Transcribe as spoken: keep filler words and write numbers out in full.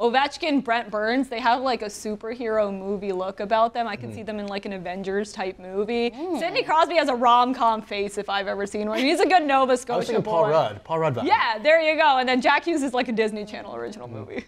Ovechkin, Brent Burns, they have like a superhero movie look about them. I could mm. see them in like an Avengers type movie. Mm. Sidney Crosby has a rom-com face if I've ever seen one. He's a good Nova Scotia boy. I was thinking Paul Rudd. Paul Rudd vibe. Yeah, there you go. And then Jack Hughes is like a Disney Channel original mm. movie.